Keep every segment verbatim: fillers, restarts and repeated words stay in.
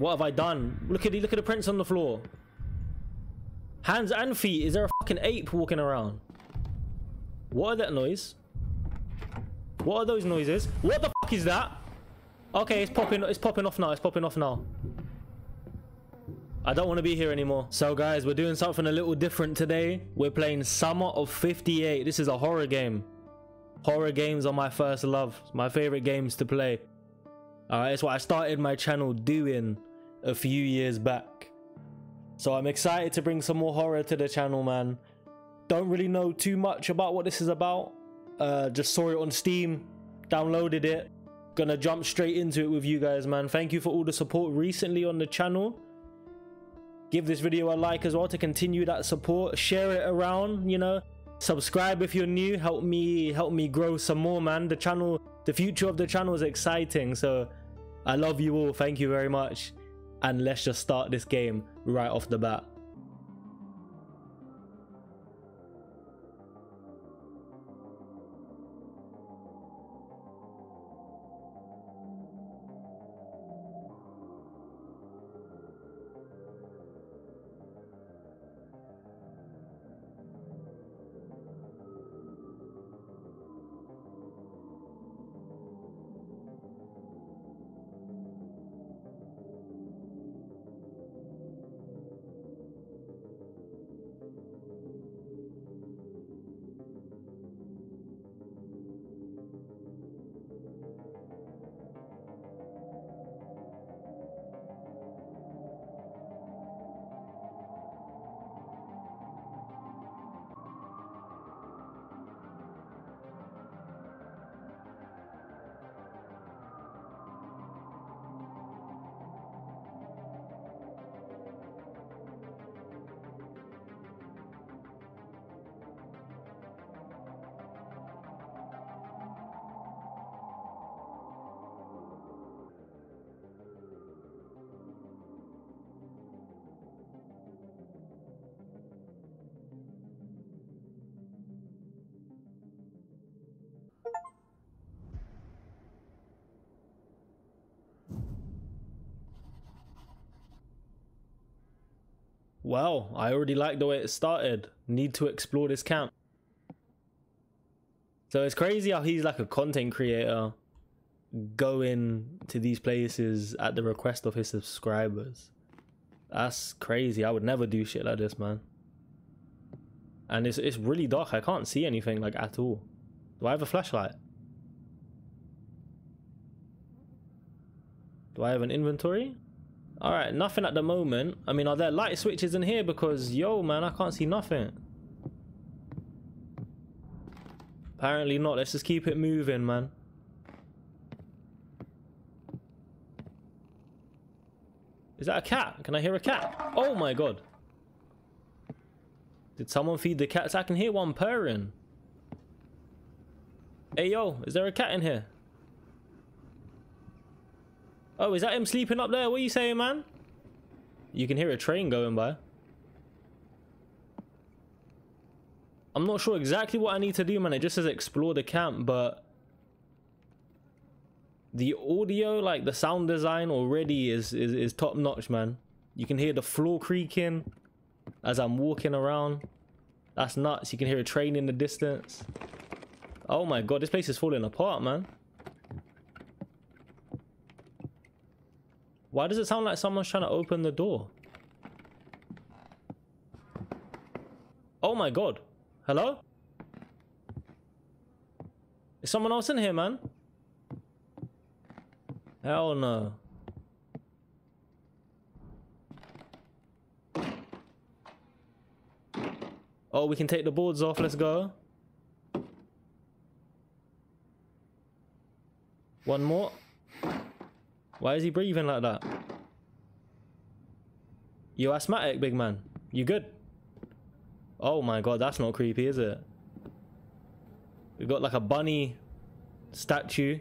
What have I done? Look at the, look at the prints on the floor. Hands and feet. Is there a fucking ape walking around? What are that noise? What are those noises? What the fuck is that? Okay, it's popping. It's popping off now. It's popping off now. I don't want to be here anymore. So guys, we're doing something a little different today. We're playing Summer of fifty-eight. This is a horror game. Horror games are my first love. It's my favorite games to play. All right, it's what I started my channel doing a few years back. So I'm excited to bring some more horror to the channel, man. Don't really know too much about what this is about. Uh, just saw it on Steam, downloaded it. Gonna jump straight into it with you guys, man. Thank you for all the support recently on the channel. Give this video a like as well to continue that support. Share it around, you know. Subscribe if you're new. Help me, help me grow some more, man. The channel, the future of the channel is exciting. So I love you all. Thank you very much. And let's just start this game right off the bat. Well, I already like the way it started. Need to explore this camp. So it's crazy how he's like a content creator going to these places at the request of his subscribers. That's crazy. I would never do shit like this, man. And it's, it's really dark. I can't see anything like at all. Do I have a flashlight? Do I have an inventory? All right, nothing at the moment. I mean, are there light switches in here? Because, yo, man, I can't see nothing. Apparently not. Let's just keep it moving, man. Is that a cat? Can I hear a cat? Oh, my God. Did someone feed the cats? I can hear one purring. Hey, yo, is there a cat in here? Oh, is that him sleeping up there? What are you saying, man? You can hear a train going by. I'm not sure exactly what I need to do, man. It just says explore the camp, but the audio, like the sound design already is, is, is top-notch, man. You can hear the floor creaking as I'm walking around. That's nuts. You can hear a train in the distance. Oh, my God. This place is falling apart, man. Why does it sound like someone's trying to open the door? Oh my God. Hello? Is someone else in here, man? Hell no. Oh, we can take the boards off. Let's go. One more. Why is he breathing like that? You asthmatic, big man. You good? Oh my God, that's not creepy, is it? We've got like a bunny statue.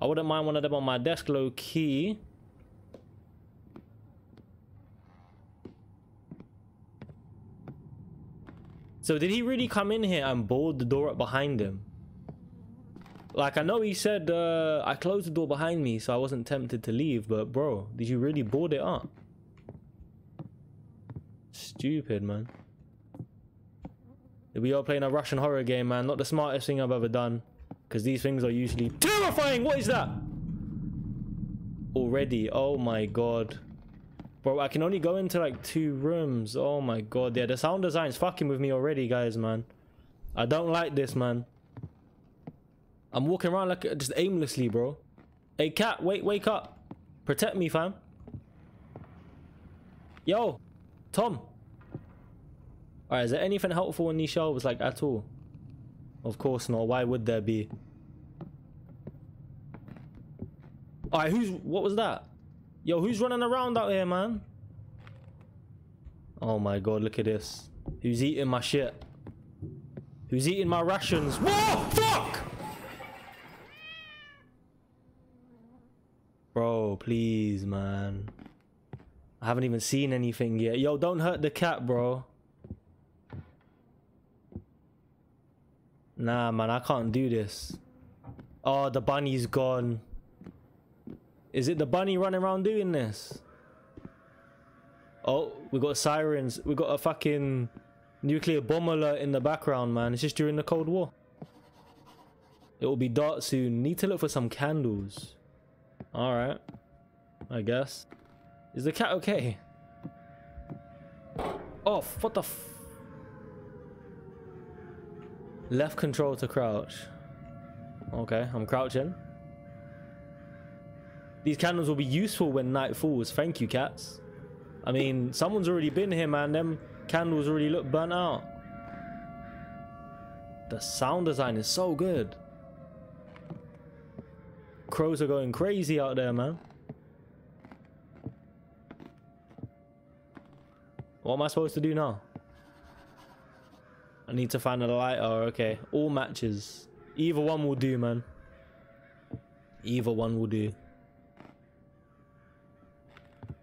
I wouldn't mind one of them on my desk, low key. So did he really come in here and board the door up behind him? Like, I know he said, uh, I closed the door behind me, so I wasn't tempted to leave, but bro, did you really board it up? Stupid, man. We are playing a Russian horror game, man. Not the smartest thing I've ever done, because these things are usually terrifying. What is that? Already. Oh, my God. Bro, I can only go into, like, two rooms. Oh, my God. Yeah, the sound design's fucking with me already, guys, man. I don't like this, man. I'm walking around like just aimlessly, bro. Hey, cat, wait, wake up. Protect me, fam. Yo, Tom. All right, is there anything helpful in these shelves, like, at all? Of course not. Why would there be? All right, who's... What was that? Yo, who's running around out here, man? Oh, my God, look at this. Who's eating my shit? Who's eating my rations? Whoa, fuck! Bro, please, man. I haven't even seen anything yet. Yo, don't hurt the cat, bro. Nah, man, I can't do this. Oh, the bunny's gone. Is it the bunny running around doing this? Oh, we got sirens. We got a fucking nuclear bomb alert in the background, man. It's just during the Cold War. It will be dark soon. Need to look for some candles. Alright, I guess. Is the cat okay? Oh, what the f... Left control to crouch. Okay, I'm crouching. These candles will be useful when night falls. Thank you, cats. I mean, someone's already been here, man. Them candles already look burnt out. The sound design is so good. Crows are going crazy out there, man. What am I supposed to do now? I need to find a lighter. Okay, all matches. Either one will do, man. Either one will do.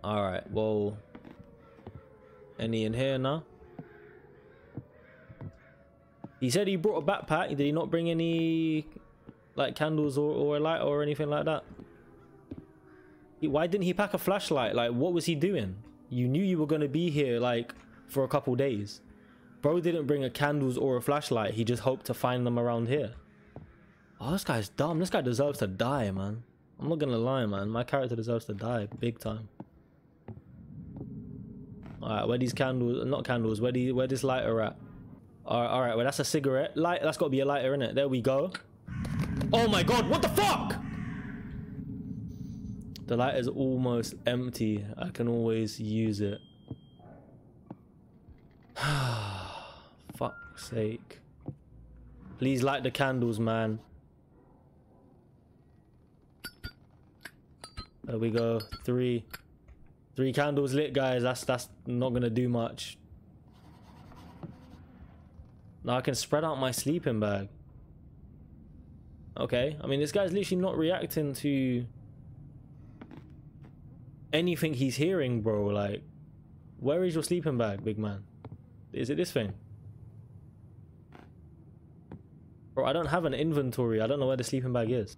All right, well, any in here now? He said he brought a backpack. Did he not bring any like candles or, or a light or anything like that? He, why didn't he pack a flashlight? Like, what was he doing? You knew you were going to be here like for a couple days. Bro didn't bring a candles or a flashlight. He just hoped to find them around here. Oh, this guy's dumb. This guy deserves to die, man. I'm not going to lie, man. My character deserves to die big time. All right, where these candles, not candles, where, the, where this lighter at? All right, all right, well, that's a cigarette. Light, that's got to be a lighter, innit? There we go. Oh my God, what the fuck? The light is almost empty. I can always use it. Fuck's sake. Please light the candles, man. There we go, three. Three candles lit, guys. That's that's not gonna do much. Now I can spread out my sleeping bag. Okay, I mean, this guy's literally not reacting to anything he's hearing, bro. Like, where is your sleeping bag, big man? Is it this thing? Bro, I don't have an inventory. I don't know where the sleeping bag is.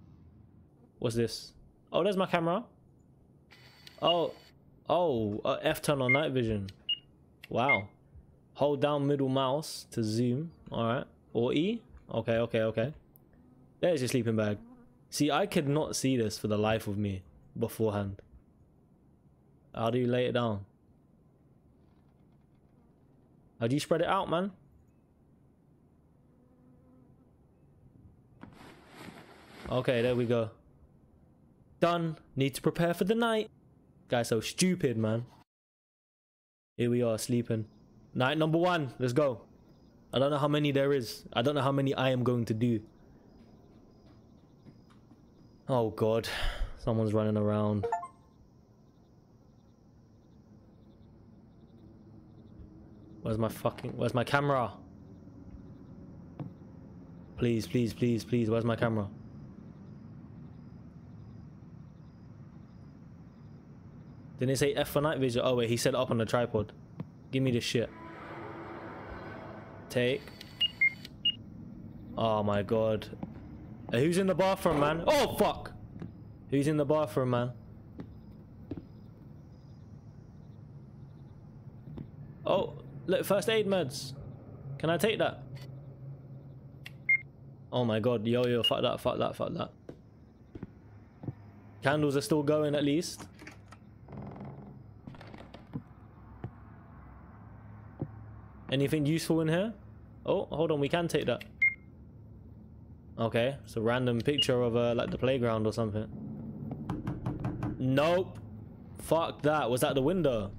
What's this? Oh, there's my camera. Oh. Oh, uh, F turn on night vision. Wow. Hold down middle mouse to zoom. All right. Or E. Okay, okay, okay. There's your sleeping bag. See, I could not see this for the life of me beforehand. How do you lay it down? How do you spread it out, man? Okay, there we go. Done. Need to prepare for the night. Guy's so stupid, man. Here we are sleeping. Night number one. Let's go. I don't know how many there is. I don't know how many I am going to do. Oh God. Someone's running around. Where's my fucking... Where's my camera? Please, please, please, please. Where's my camera? Didn't he say F for night vision? Oh wait, he said up on the tripod. Give me this shit. Take. Oh my God. Hey, who's in the bathroom, man? Oh, fuck! Who's in the bathroom, man? Oh, look, first aid meds. Can I take that? Oh my god, yo, yo, fuck that, fuck that, fuck that. Candles are still going at least. Anything useful in here? Oh, hold on, we can take that. Okay, it's a random picture of uh, like the playground or something. Nope. Fuck that, was that the window?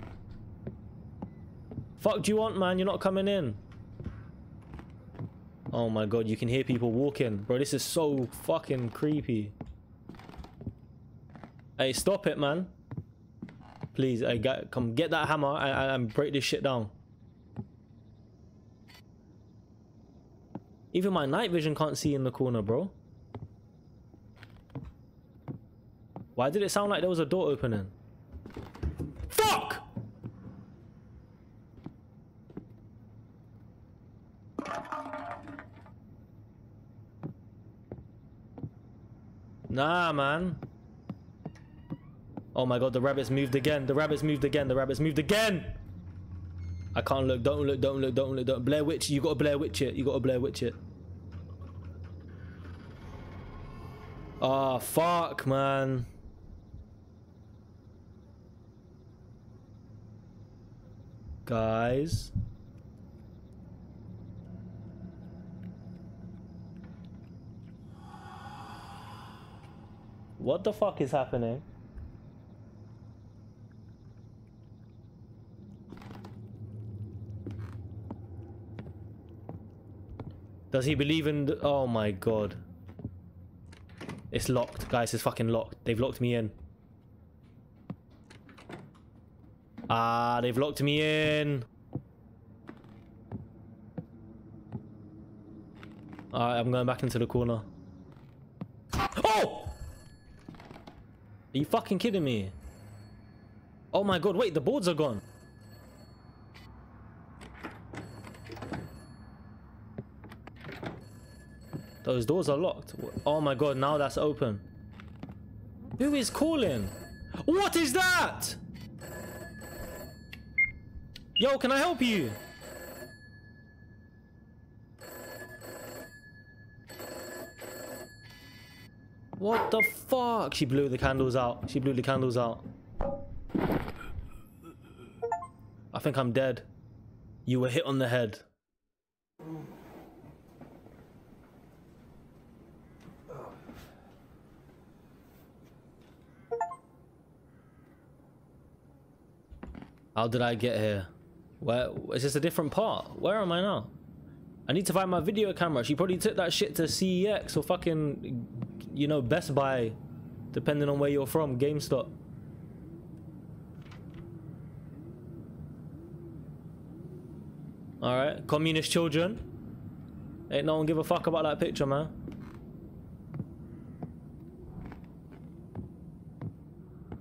Fuck do you want, man? You're not coming in. Oh my god, you can hear people walking. Bro, this is so fucking creepy. Hey, stop it, man. Please, I got, come get that hammer and, and break this shit down. Even my night vision can't see in the corner, bro. Why did it sound like there was a door opening? Fuck! Nah, man. Oh my god, the rabbits moved again. The rabbits moved again. The rabbits moved again. I can't look. Don't look. Don't look. Don't look. Don't. Blair Witch. You got to Blair Witch it. You got to Blair Witch it. Ah, fuck, man. Guys. What the fuck is happening? Does he believe in the, oh my god. It's locked, guys, it's fucking locked. They've locked me in. Ah, they've locked me in. Alright, I'm going back into the corner. Oh! Are you fucking kidding me? Oh my god, wait, the boards are gone. Those doors are locked. Oh my god, now that's open. Who is calling? What is that? Yo, can I help you? What the fuck? She blew the candles out. She blew the candles out. I think I'm dead. You were hit on the head. How did I get here? Where is this a different part? Where am I now? I need to find my video camera. She probably took that shit to C E X or fucking, you know, Best Buy, depending on where you're from, GameStop. Alright, communist children. Ain't no one give a fuck about that picture, man.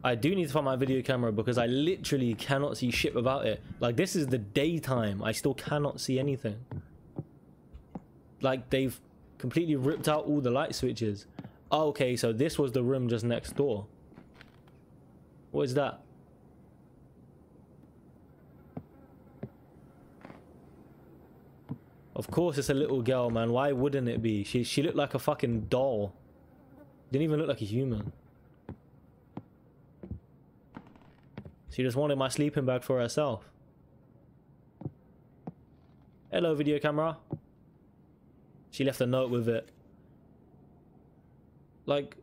I do need to find my video camera because I literally cannot see shit without it. Like, this is the daytime. I still cannot see anything. Like, they've completely ripped out all the light switches. Oh, okay, so this was the room just next door. What is that? Of course it's a little girl, man. Why wouldn't it be? She, she looked like a fucking doll. Didn't even look like a human. She just wanted my sleeping bag for herself. Hello, video camera. She left a note with it. Like,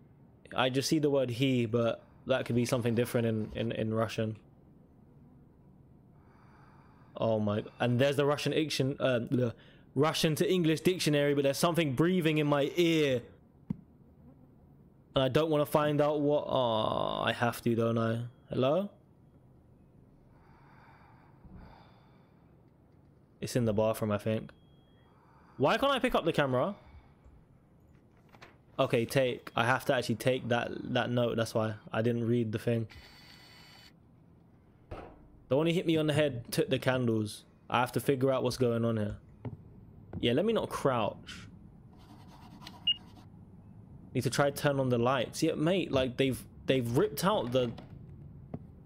I just see the word he, but that could be something different in, in, in Russian. Oh my, and there's the Russian, iction, uh, the Russian to English dictionary, but there's something breathing in my ear. And I don't want to find out what, oh, I have to, don't I? Hello? It's in the bathroom, I think. Why can't I pick up the camera? Okay, take. I have to actually take that, that note. That's why I didn't read the thing. The one who hit me on the head took the candles. I have to figure out what's going on here. Yeah, let me not crouch. Need to try to turn on the lights. Yeah, mate, like they've they've ripped out the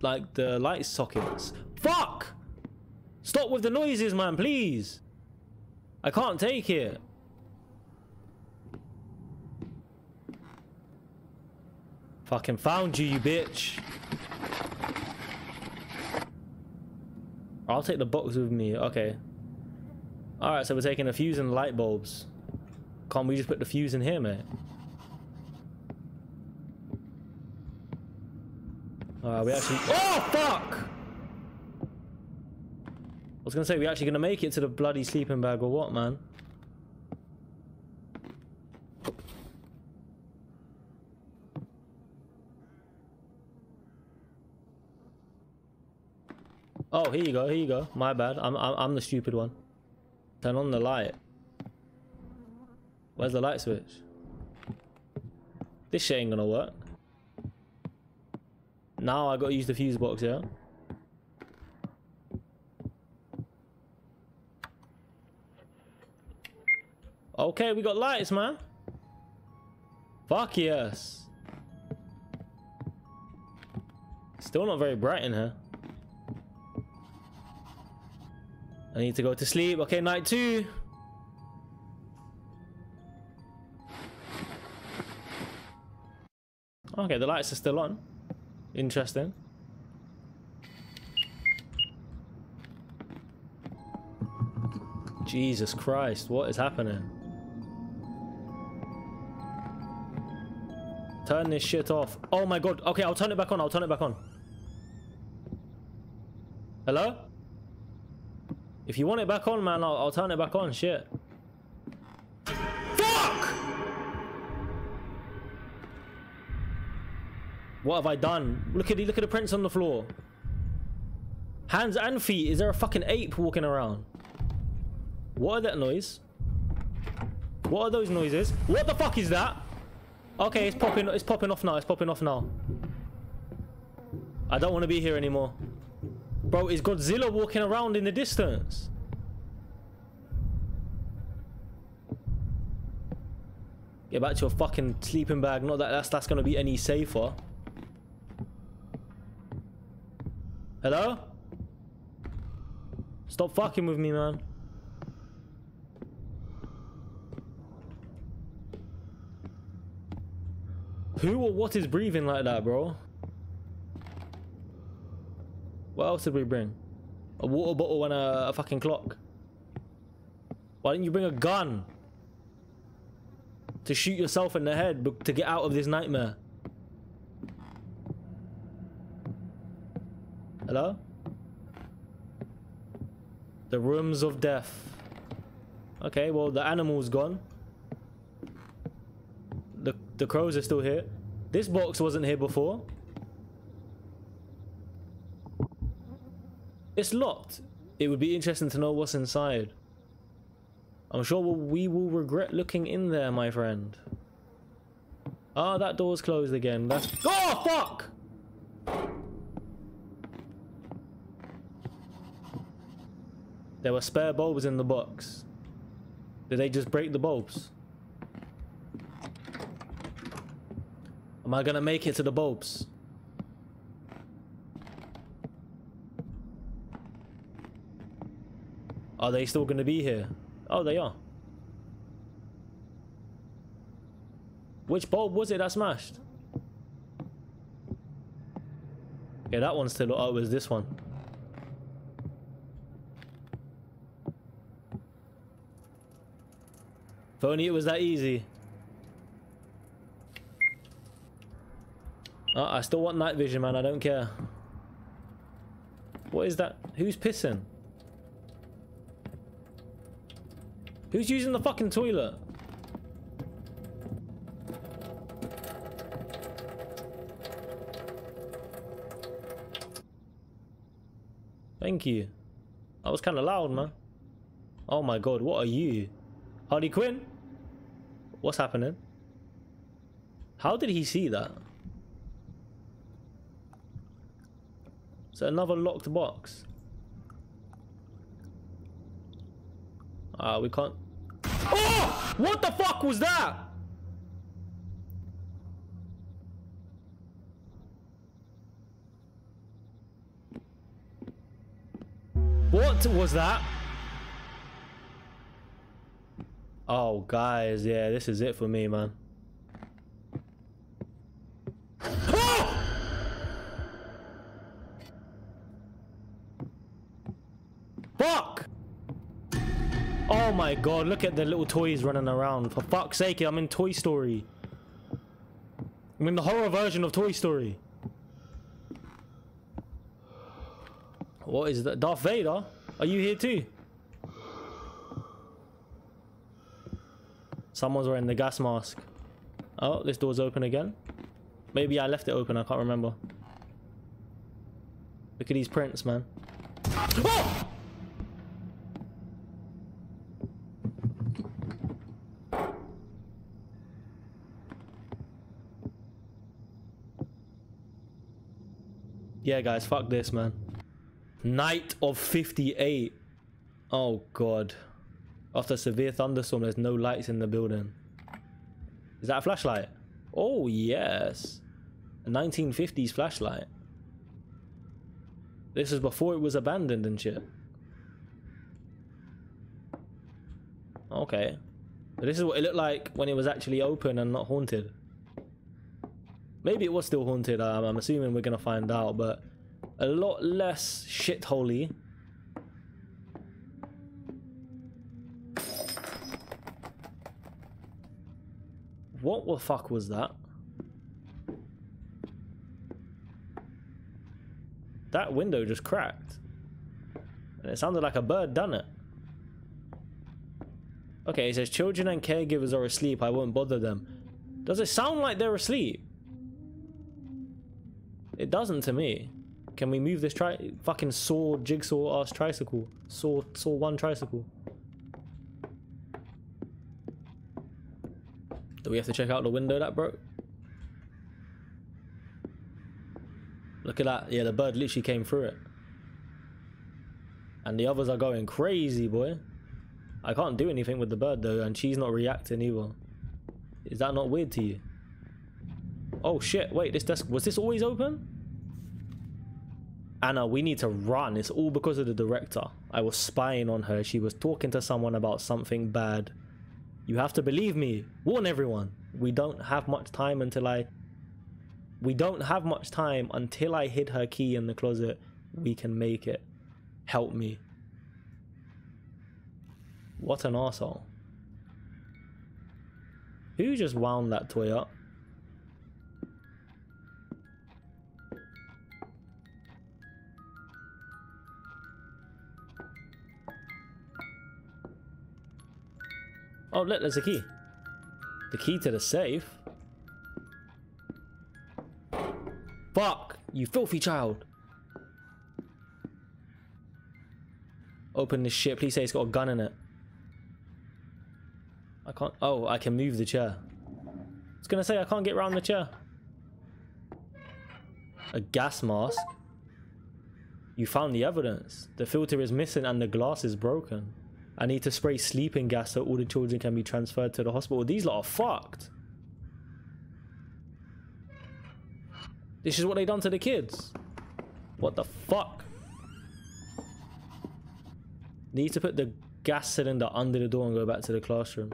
like the light sockets. Fuck! Stop with the noises, man, please. I can't take it. Fucking found you, you bitch. I'll take the box with me. Okay. Alright, so we're taking a fuse and light bulbs. Can't we just put the fuse in here, mate? Alright, we actually... Oh, fuck! I was gonna say, we actually gonna make it to the bloody sleeping bag or what, man? Oh, here you go, here you go. My bad. I'm, I'm, I'm the stupid one. Turn on the light. Where's the light switch? This shit ain't gonna work. Now I gotta use the fuse box, yeah? Okay, we got lights, man. Fuck yes. Still not very bright in here. I need to go to sleep. Okay, night two. Okay, the lights are still on. Interesting. Jesus Christ, what is happening? Turn this shit off. Oh my god. Okay, I'll turn it back on. I'll turn it back on. Hello? If you want it back on, man, I'll, I'll turn it back on. Shit. Fuck! What have I done? Look at the, look at the prints on the floor. Hands and feet. Is there a fucking ape walking around? What are that noise? What are those noises? What the fuck is that? Okay, it's popping. It's popping off now. It's popping off now. I don't want to be here anymore. Bro, is Godzilla walking around in the distance? Get back to your fucking sleeping bag. Not that that's, that's going to be any safer. Hello? Stop fucking with me, man. Who or what is breathing like that, bro? What else did we bring? A water bottle and a, a fucking clock. Why didn't you bring a gun? To shoot yourself in the head to get out of this nightmare. Hello? The rooms of death. Okay, well, the animal's gone. The, the crows are still here. This box wasn't here before. It's locked. It would be interesting to know what's inside. I'm sure we will regret looking in there, my friend. Ah, that door's closed again. That's... Oh, fuck! There were spare bulbs in the box. Did they just break the bulbs? Am I gonna make it to the bulbs? Are they still going to be here? Oh, they are. Which bulb was it that smashed? Okay, that one's still... Oh, it was this one. If only it was that easy. Oh, I still want night vision, man. I don't care. What is that? Who's pissing? Who's using the fucking toilet? Thank you. That was kind of loud, man. Oh my god, what are you? Harley Quinn? What's happening? How did he see that? It's another locked box. Ah, uh, we can't... Oh! What the fuck was that? What was that? Oh, guys, yeah, this is it for me, man. Oh! Fuck! Oh my god, look at the little toys running around. For fuck's sake, I'm in Toy Story. I'm in the horror version of Toy Story. What is that? Darth Vader? Are you here too? Someone's wearing the gas mask. Oh, this door's open again. Maybe I left it open, I can't remember. Look at these prints, man. Oh! Yeah, guys, fuck this, man. Night of fifty-eight. Oh, God. After a severe thunderstorm, there's no lights in the building. Is that a flashlight? Oh, yes. A nineteen fifties flashlight. This was before it was abandoned and shit. Okay. But this is what it looked like when it was actually open and not haunted. Maybe it was still haunted. Um, I'm assuming we're going to find out, but a lot less shitholy. What the fuck was that? That window just cracked. And it sounded like a bird, done it? Okay, it says children and caregivers are asleep. I won't bother them. Does it sound like they're asleep? It doesn't to me. Can we move this tri- fucking saw jigsaw ass tricycle? Saw, saw one tricycle. Do we have to check out the window that broke? Look at that. Yeah, the bird literally came through it. And the others are going crazy, boy. I can't do anything with the bird, though, and she's not reacting either. Is that not weird to you? Oh, shit. Wait, this desk... Was this always open? Anna, we need to run. It's all because of the director. I was spying on her. She was talking to someone about something bad. You have to believe me. Warn everyone. We don't have much time until I... We don't have much time until I hid her key in the closet. We can make it. Help me. What an arsehole. Who just wound that toy up? Oh, look, there's a key. The key to the safe. Fuck, you filthy child. Open this shit. Please say it's got a gun in it. I can't... Oh, I can move the chair. I was going to say I can't get around the chair. A gas mask. You found the evidence. The filter is missing and the glass is broken. I need to spray sleeping gas so all the children can be transferred to the hospital. These lot are fucked. This is what they done to the kids. What the fuck? Need to put the gas cylinder under the door and go back to the classroom.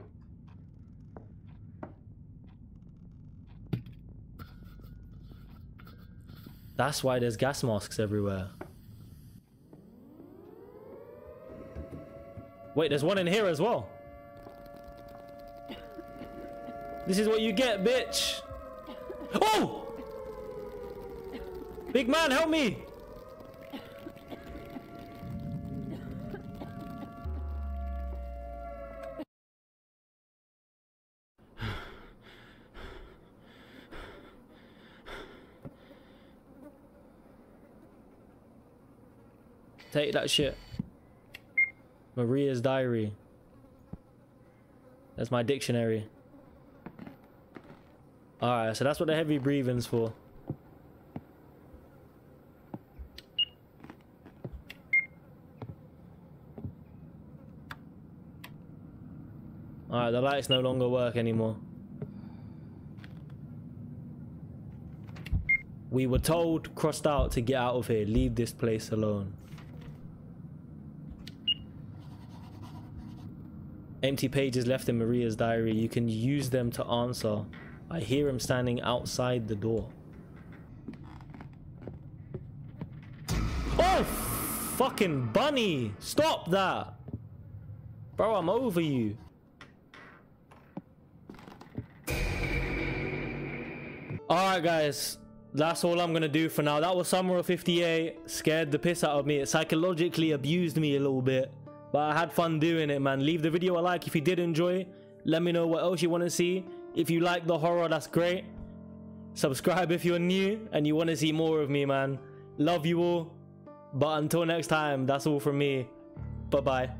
That's why there's gas masks everywhere. Wait, there's one in here as well. This is what you get, bitch. Oh! Big man, help me! Take that shit. Maria's diary. That's my dictionary. Alright, so that's what the heavy breathing's for. Alright, the lights no longer work anymore. We were told, crossed out, to get out of here. Leave this place alone. Empty pages left in Maria's diary. You can use them to answer. I hear him standing outside the door. Oh, fucking bunny! Stop that! Bro, I'm over you. Alright, guys. That's all I'm gonna do for now. That was Summer of fifty-eight. Scared the piss out of me. It psychologically abused me a little bit. But I had fun doing it, man. Leave the video a like if you did enjoy. Let me know what else you want to see. If you like the horror, that's great. Subscribe if you're new and you want to see more of me, man. Love you all. But until next time, that's all from me. Bye-bye.